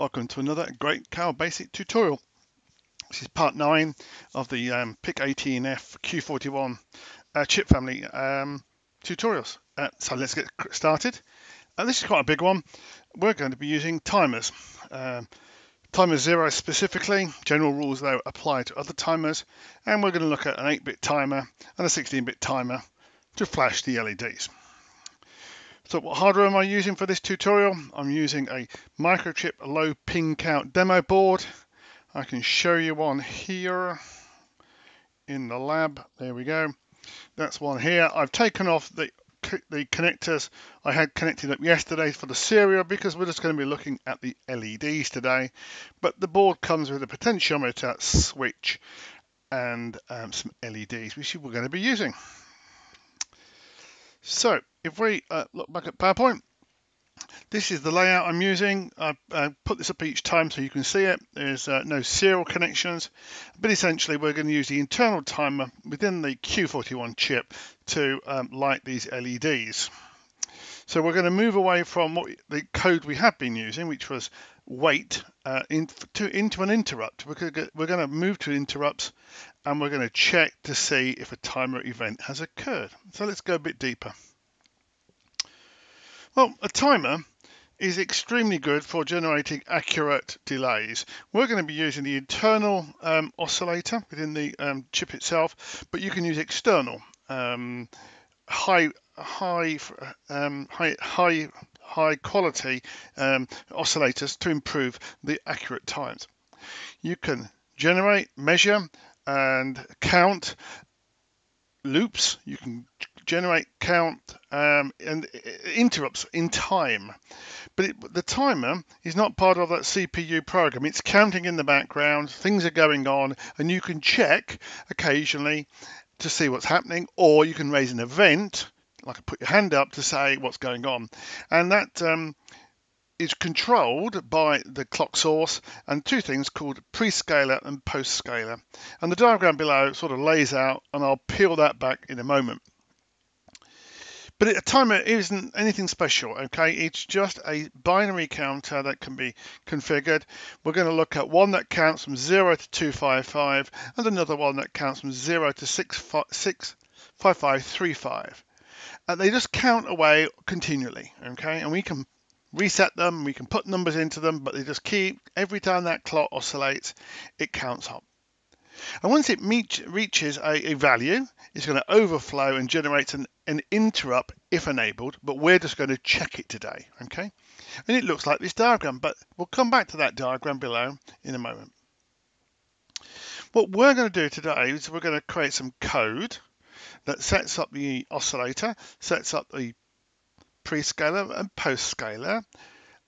Welcome to another Great Cow Basic tutorial. This is part 9 of the PIC18FxxQ41 chip family tutorials. So let's get started. This is quite a big one. We're going to be using timers. Timer 0 specifically. General rules though apply to other timers. And we're going to look at an 8-bit timer and a 16-bit timer to flash the LEDs. So what hardware am I using for this tutorial? I'm using a Microchip low pin count demo board. I can show you one here in the lab. There we go. That's one here. I've taken off the connectors I had connected up yesterday for the serial because we're just going to be looking at the LEDs today. But the board comes with a potentiometer, switch, and some LEDs, which we're going to be using. So if we look back at PowerPoint, this is the layout I'm using. I put this up each time so you can see it. There's no serial connections, but essentially we're going to use the internal timer within the Q41 chip to light these LEDs. So we're going to move away from the code we have been using, which was wait, into an interrupt. We're going to move to interrupts, and we're going to check to see if a timer event has occurred. So let's go a bit deeper. Well, a timer is extremely good for generating accurate delays. We're going to be using the internal oscillator within the chip itself, but you can use external high quality oscillators to improve the accurate times. You can generate, measure, and count loops. You can generate, count, and interrupts in time. But the timer is not part of that CPU program. It's counting in the background, things are going on, and you can check occasionally to see what's happening, or you can raise an event, like put your hand up to say what's going on. And that is controlled by the clock source and two things called prescaler and postscaler. And the diagram below sort of lays out, and I'll peel that back in a moment. But a timer isn't anything special, okay? It's just a binary counter that can be configured. We're going to look at one that counts from 0 to 255 and another one that counts from 0 to 65535. And they just count away continually, okay? And we can reset them, we can put numbers into them, but they just keep, every time that clock oscillates, it counts up. And once it reaches a value, it's going to overflow and generates an interrupt if enabled, but we're just going to check it today, okay? And it looks like this diagram, but we'll come back to that diagram below in a moment. What we're going to do today is we're going to create some code that sets up the oscillator, sets up the prescaler and postscaler,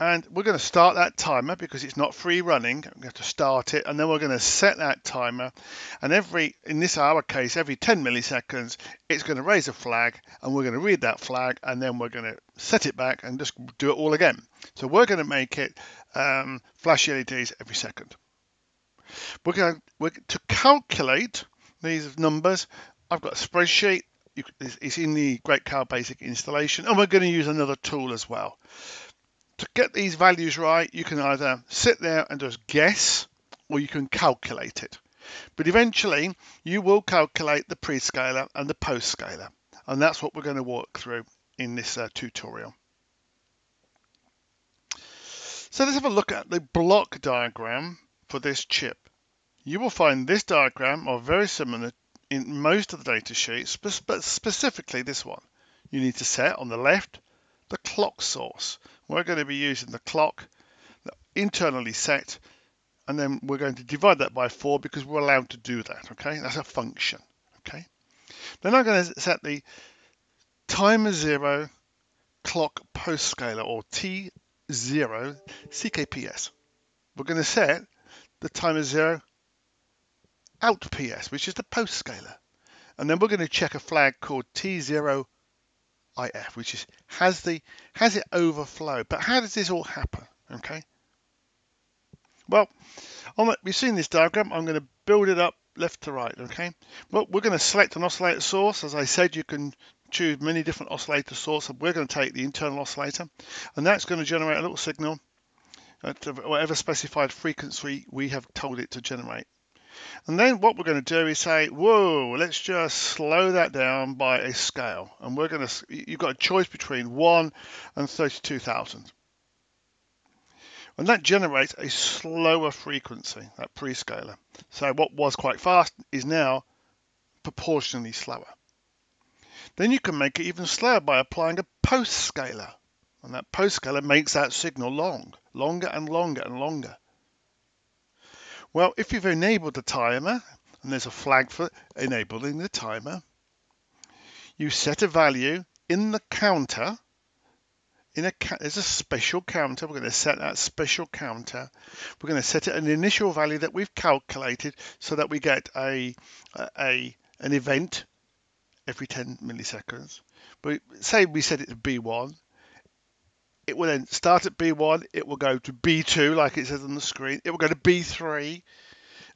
and we're going to start that timer because it's not free running. We have to start it, and then we're going to set that timer. And in this case, every 10 milliseconds, it's going to raise a flag, and we're going to read that flag, and then we're going to set it back and just do it all again. So we're going to make it flash LEDs every second. We're to calculate these numbers. I've got a spreadsheet. It's in the Great Cow Basic installation, and we're going to use another tool as well. To get these values right, you can either sit there and just guess, or you can calculate it. But eventually, you will calculate the prescaler and the postscaler, and that's what we're going to walk through in this tutorial. So let's have a look at the block diagram for this chip. You will find this diagram are very similar in most of the data sheets, but specifically this one. You need to set on the left the clock source. We're going to be using the clock internally set, and then we're going to divide that by 4 because we're allowed to do that, okay? That's a function, okay? Then I'm going to set the timer 0 clock postscaler, or T0CKPS. We're going to set the timer 0 out PS, which is the postscaler. And then we're going to check a flag called T0IF, which is has it overflowed. But how does this all happen? Okay. Well, we've seen this diagram. I'm going to build it up left to right. Okay. Well, we're going to select an oscillator source. As I said, you can choose many different oscillator sources. We're going to take the internal oscillator, and that's going to generate a little signal. at whatever specified frequency we have told it to generate. And then what we're going to do is say, whoa, let's just slow that down by a scale. And we're going to, you've got a choice between 1 and 32,000. And that generates a slower frequency, that prescaler. So what was quite fast is now proportionally slower. Then you can make it even slower by applying a postscaler. And that postscaler makes that signal long, longer and longer and longer. Well, if you've enabled the timer, and there's a flag for enabling the timer, you set a value in the counter. There's a special counter. We're going to set that special counter. We're going to set it an initial value that we've calculated so that we get an event every 10 milliseconds. But say we set it to B1. It will then start at B1, it will go to B2 like it says on the screen, it will go to B3,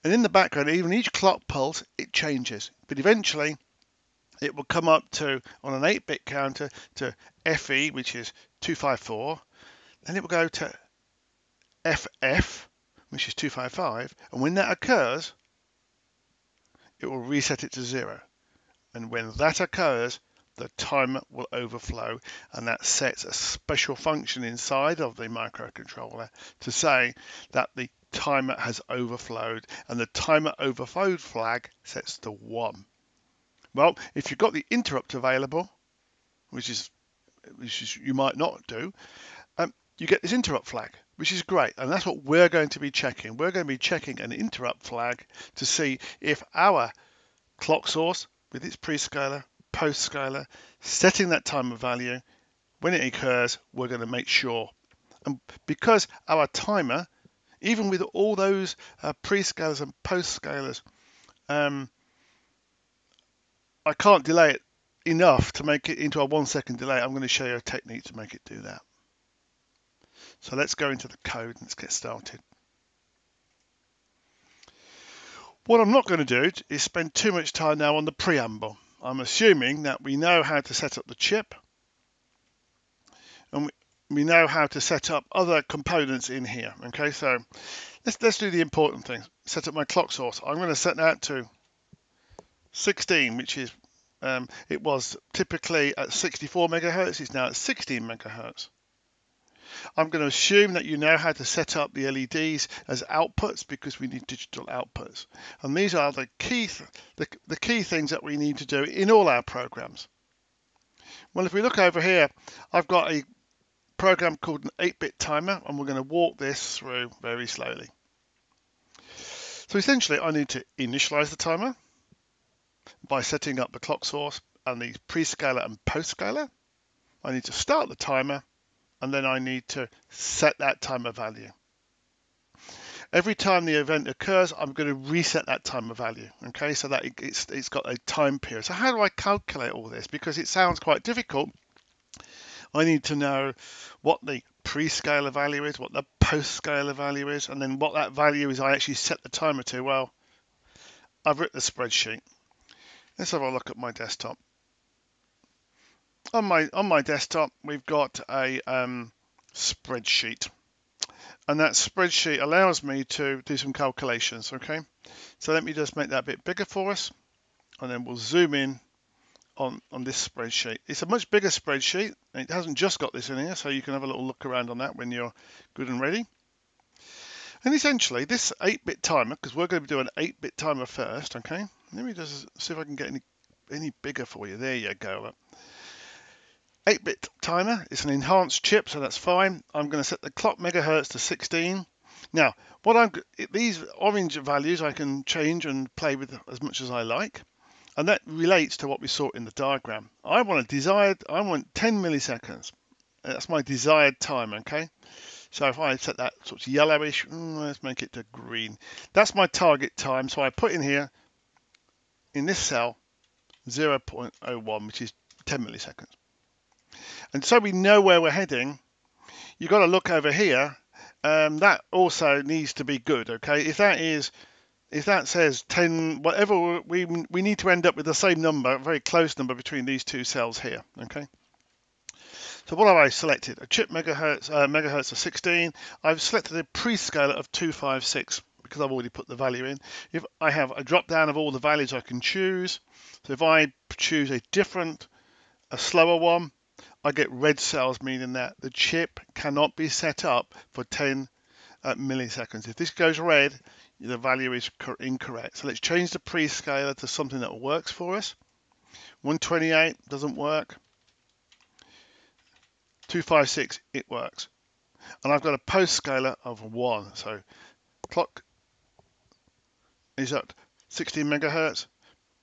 and in the background, even each clock pulse, it changes. But eventually, it will come up to, on an 8-bit counter, to FE, which is 254, then it will go to FF, which is 255, and when that occurs, it will reset it to 0. And when that occurs, the timer will overflow, and that sets a special function inside of the microcontroller to say that the timer has overflowed, and the timer overflowed flag sets to 1. Well, if you've got the interrupt available, which is you might not do, you get this interrupt flag, which is great, and that's what we're going to be checking. We're going to be checking an interrupt flag to see if our clock source with its prescaler, postscaler, setting that timer value, when it occurs, we're going to make sure. And because our timer, even with all those prescalers and postscalers, I can't delay it enough to make it into a 1-second delay. I'm going to show you a technique to make it do that. So let's go into the code and let's get started. What I'm not going to do is spend too much time now on the preamble. I'm assuming that we know how to set up the chip, and we know how to set up other components in here. Okay, so let's do the important things. Set up my clock source. I'm going to set that to 16, which is it was typically at 64 megahertz. It's now at 16 megahertz. I'm going to assume that you know how to set up the LEDs as outputs because we need digital outputs. And these are the key things that we need to do in all our programs. Well, if we look over here, I've got a program called an 8-bit timer, and we're going to walk this through very slowly. So essentially, I need to initialize the timer by setting up the clock source and the prescaler and postscaler. I need to start the timer, and then I need to set that timer value. Every time the event occurs, I'm going to reset that timer value, okay? So that it's got a time period. So how do I calculate all this? Because it sounds quite difficult. I need to know what the prescaler value is, what the postscaler value is, and then what that value is I actually set the timer to. Well, I've written a spreadsheet. Let's have a look at my desktop. On my desktop, we've got a spreadsheet, and that spreadsheet allows me to do some calculations. Okay, so let me just make that a bit bigger for us, and then we'll zoom in on this spreadsheet. It's a much bigger spreadsheet, and it hasn't just got this in here, so you can have a little look around on that when you're good and ready. And essentially, this 8-bit timer, because we're going to do an 8-bit timer first. Okay, let me just see if I can get any bigger for you. There you go. 8-bit timer, it's an enhanced chip, so that's fine. I'm going to set the clock megahertz to 16. Now, these orange values I can change and play with as much as I like, and that relates to what we saw in the diagram. I want 10 milliseconds. That's my desired time, okay? So if I set that sort of yellowish, let's make it to green. That's my target time, so I put in here, in this cell, 0.01, which is 10 milliseconds. And so we know where we're heading. You've got to look over here. That also needs to be good, okay? If that says 10, whatever, we need to end up with the same number, a very close number between these two cells here, okay? So what have I selected? A chip megahertz of 16. I've selected a prescaler of 256 because I've already put the value in. If I have a drop down of all the values I can choose. So if I choose a slower one, I get red cells, meaning that the chip cannot be set up for 10 milliseconds. If this goes red, the value is incorrect. So let's change the prescaler to something that works for us. 128 doesn't work. 256, it works. And I've got a post-scaler of 1. So clock is at 16 megahertz,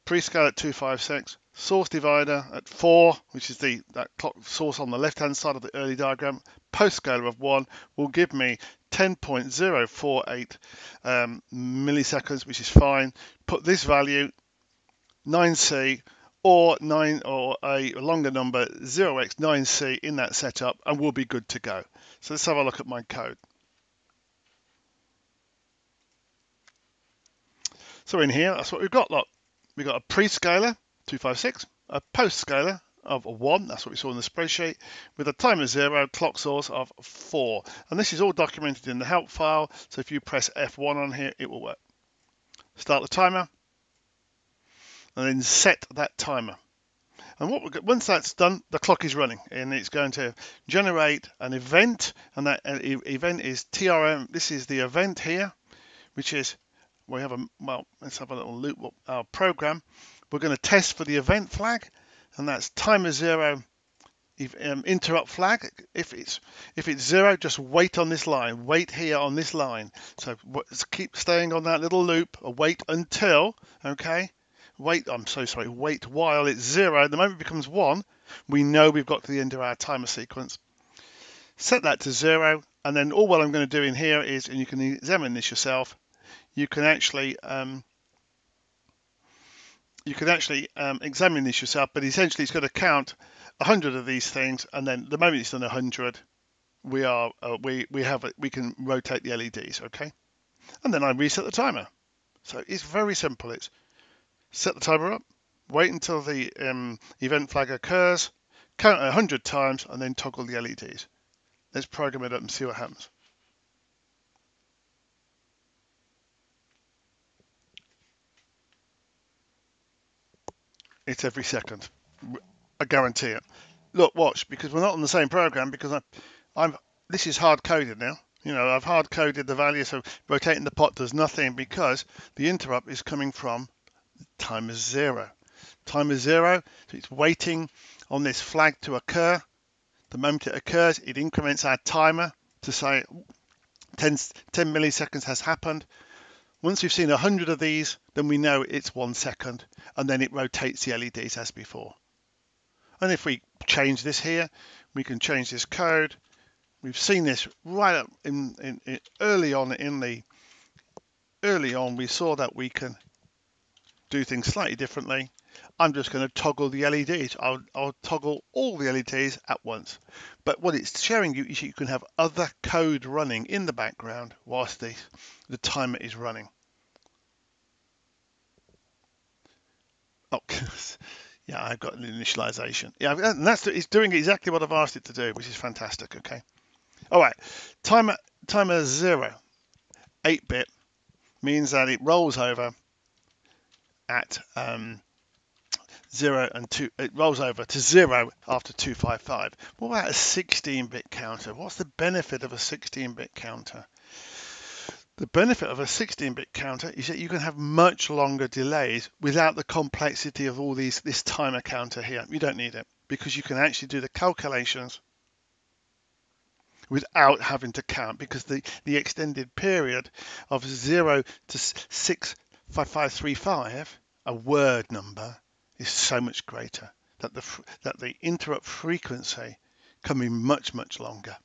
prescaler at 256, source divider at 4, which is that clock source on the left-hand side of the early diagram, post-scaler of 1 will give me 10.048 milliseconds, which is fine. Put this value, 9C, or 9 or a longer number 0x9c in that setup, and we'll be good to go. So let's have a look at my code. So in here, that's what we've got. Look, we've got a prescaler 256, a postscaler of 1, that's what we saw in the spreadsheet, with a time of 0, clock source of 4. And this is all documented in the help file, so if you press F1 on here, it will work. Start the timer, and then set that timer. And once that's done, the clock is running, and it's going to generate an event, and that event is TRM. This is the event here, which is, we have a, well, let's have a little loop of our program. We're going to test for the event flag, and that's timer 0 interrupt flag. If it's 0, just wait on this line, wait here on this line. So keep staying on that little loop, wait until, okay, wait while it's 0. The moment it becomes 1, we know we've got to the end of our timer sequence. Set that to 0, and then all what I'm going to do in here is, and you can examine this yourself, you can actually examine this yourself, but essentially it's going to count 100 of these things, and then the moment it's done 100, we can rotate the LEDs, okay? And then I reset the timer. So it's very simple. It's set the timer up, wait until the event flag occurs, count 100 times, and then toggle the LEDs. Let's program it up and see what happens. It's every second, I guarantee it. Look, watch, because we're not on the same program, because this is hard-coded now. You know, I've hard-coded the value, so rotating the pot does nothing because the interrupt is coming from timer 0. Timer 0, so it's waiting on this flag to occur. The moment it occurs, it increments our timer to say 10 milliseconds has happened. Once we've seen 100 of these, then we know it's 1 second, and then it rotates the LEDs as before. And if we change this here, we can change this code. We've seen this right up in early on, we saw that we can do things slightly differently. I'm just going to toggle the LEDs. I'll toggle all the LEDs at once. But what it's showing you is you can have other code running in the background whilst the timer is running. Oh, yeah, I've got an initialization. Yeah, and it's doing exactly what I've asked it to do, which is fantastic, okay? All right, timer 0, 8-bit, means that it rolls over at 0 and 2, it rolls over to 0 after 255. What about a 16-bit counter? What's the benefit of a 16-bit counter? The benefit of a 16-bit counter is that you can have much longer delays without the complexity of all this timer counter here. You don't need it because you can actually do the calculations without having to count, because the extended period of 0 to 65535, a word number, is so much greater that the interrupt frequency can be much longer.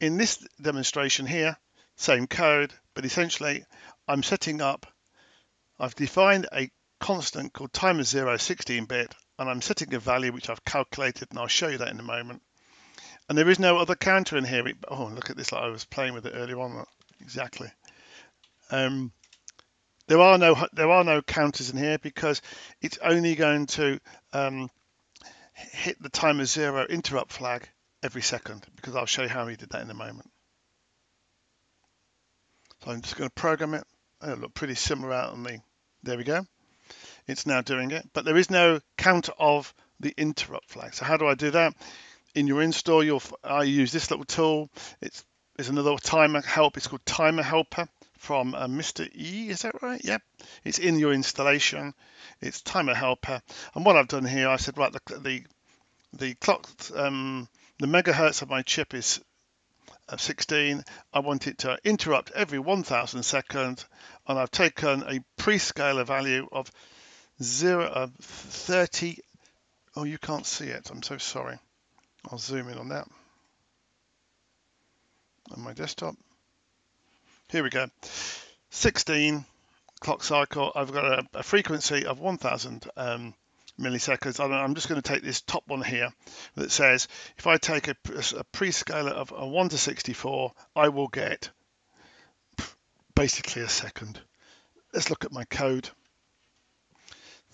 In this demonstration here, same code, but essentially I'm setting up, I've defined a constant called timer 0 16-bit, and I'm setting a value which I've calculated, and I'll show you that in a moment. And there is no other counter in here. Oh, look at this, like I was playing with it earlier on. Exactly. There are no counters in here because it's only going to hit the timer zero interrupt flag every second, because I'll show you how we did that in a moment. So I'm just going to program it. It'll look pretty similar out on the, there we go. It's now doing it, but there is no counter of the interrupt flag. So how do I do that? In your install, I use this little tool. It's another timer help. It's called Timer Helper from Mr. E, is that right? Yep. It's in your installation. It's Timer Helper. And what I've done here, I said, right, the clock, the megahertz of my chip is 16. I want it to interrupt every 1,000 seconds, and I've taken a prescaler value of 30. Oh, you can't see it. I'm so sorry. I'll zoom in on that on my desktop. Here we go. 16 clock cycle. I've got a frequency of 1,000 milliseconds. I'm just going to take this top one here that says if I take a prescaler of a 1 to 64, I will get basically a second. Let's look at my code.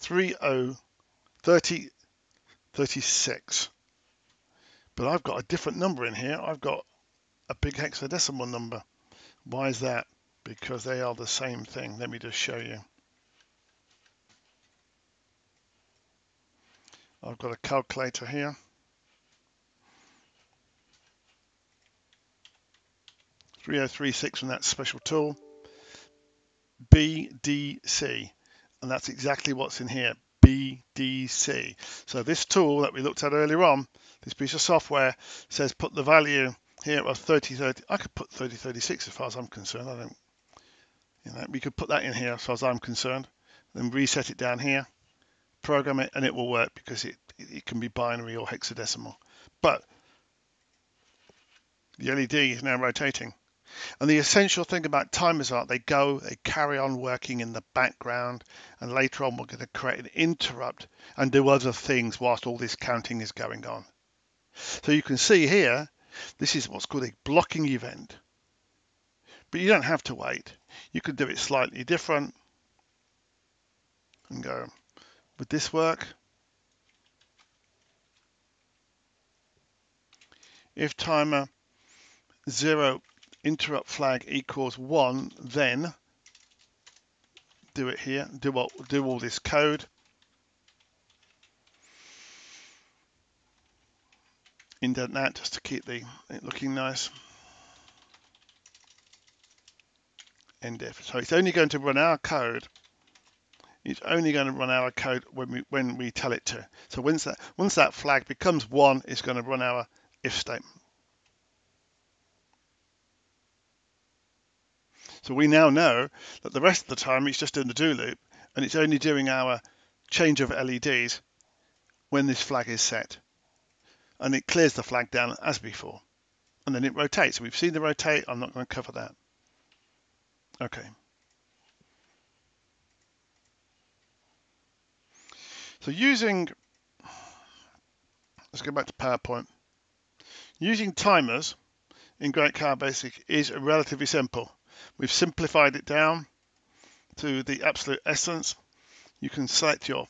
36. But I've got a different number in here. I've got a big hexadecimal number. Why is that? Because they are the same thing. Let me just show you. I've got a calculator here. .3036 from that special tool. BDC, and that's exactly what's in here. BDC. So this tool that we looked at earlier on, this piece of software says put the value here of 3030. I could put 3036 as far as I'm concerned. I don't, you know, we could put that in here as far as I'm concerned. Then reset it down here, program it, and it will work because it can be binary or hexadecimal. But the LED is now rotating. And the essential thing about timers are they carry on working in the background, and later on we're going to create an interrupt and do other things whilst all this counting is going on. So you can see here, this is what's called a blocking event. But you don't have to wait. You can do it slightly different and go, would this work? If timer 0 interrupt flag equals 1, then do it here, do all this code. Indent that just to keep it looking nice. End if. So it's only going to run our code. It's only going to run our code when we tell it to. So once that flag becomes 1, it's going to run our if statement. So we now know that the rest of the time it's just in the do loop, and it's only doing our change of LEDs when this flag is set. And it clears the flag down as before. And then it rotates. We've seen the rotate. I'm not going to cover that. Okay. So let's go back to PowerPoint. Using timers in Great Cow BASIC is relatively simple. We've simplified it down to the absolute essence. You can select your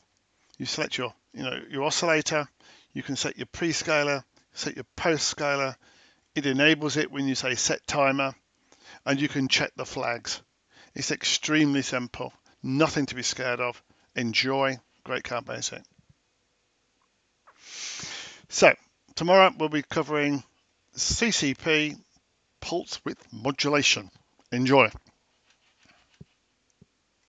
oscillator. You can set your prescaler, set your postscaler. It enables it when you say set timer, and you can check the flags. It's extremely simple. Nothing to be scared of. Enjoy Great Cow BASIC. So tomorrow we'll be covering CCP, pulse width modulation. Enjoy.